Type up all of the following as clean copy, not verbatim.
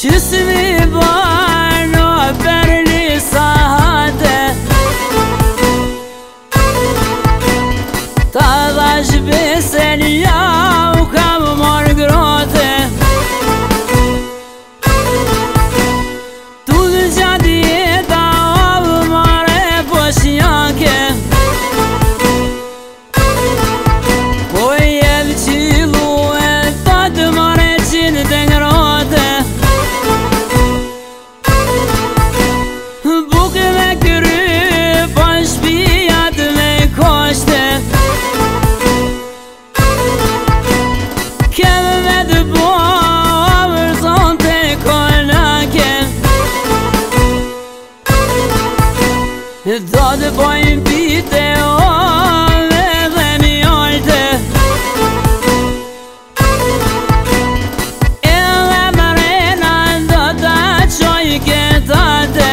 Çüsmi bana berli sahade Talaş besen ya ukam orgrote Dulca diye dağılmare boşyake Boyev çilue tadmare çinten rote Dodë bojnë pite ove dhe mjolte Edhe mërena do të qoj këtate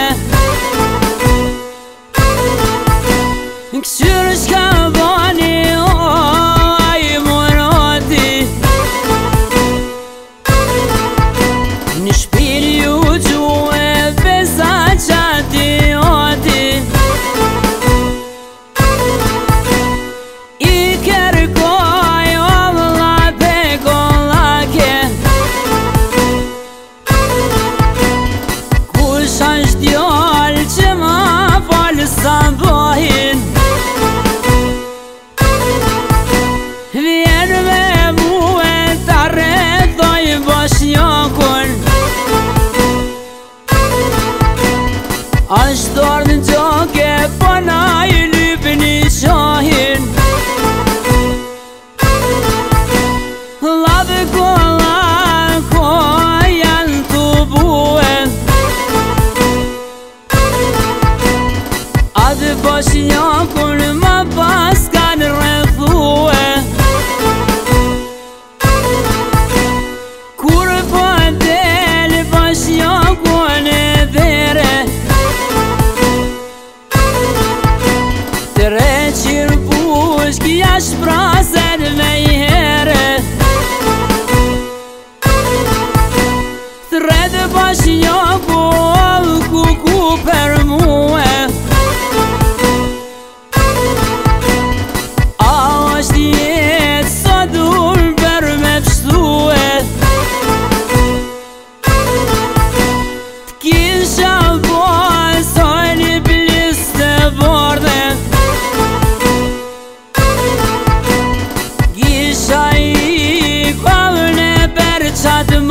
Këshyrë shka boni oj mëroti Në shpirë ju gjue pesa qati oti Ashtorën gjoke përna i lypën i shohin Labë kolla kojan të buen Adë boshnjakun më pas kanë rrethue Kur për delë boshnjakun e dhere Reçir buş ki yaş prazer meyhere Thred baş yok ol kuku permue Ağaç diyet sadur bermep ştue Tkin şalbol soyl iblis de borde Çadım